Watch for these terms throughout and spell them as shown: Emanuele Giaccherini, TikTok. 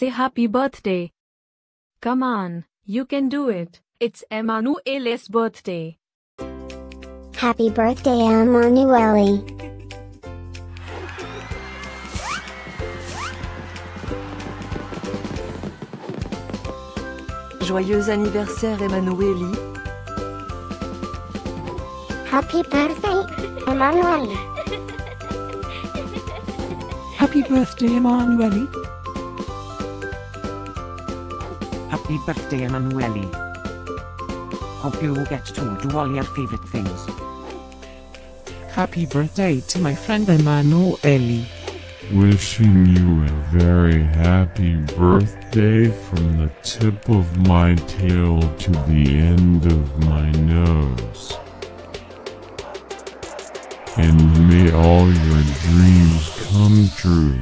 say happy birthday. Come on, you can do it. It's Emanuele's birthday. Happy birthday, Emanuele. Joyeux anniversaire, Emanuele. Happy birthday, Emanuele. Happy birthday, Emanuele. Happy birthday, Emanuele. Hope you will get to do all your favorite things. Happy birthday to my friend Emanuele. Wishing you a very happy birthday from the tip of my tail to the end of my nose. And may all your dreams come true.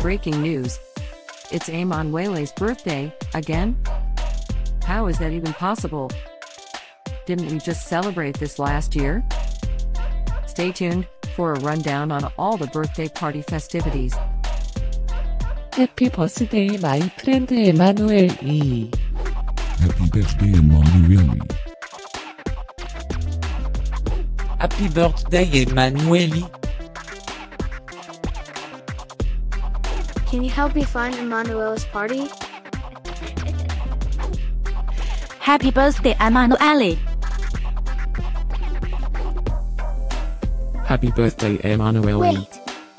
Breaking news. It's Emanuele's birthday, again? How is that even possible? Didn't we just celebrate this last year? Stay tuned for a rundown on all the birthday party festivities. Happy birthday, my friend Emanuele. Happy birthday, Emanuele. Happy birthday, Emanuele. Can you help me find Emanuele's party? Happy birthday, Emanuele. Happy birthday, Emanuele. Wait,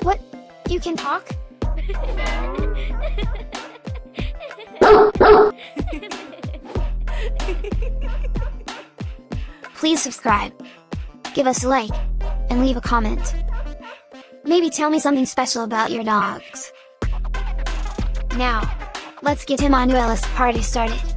what? You can talk? Please subscribe, give us a like, and leave a comment. Maybe tell me something special about your dogs. Now, let's get Emanuele's party started.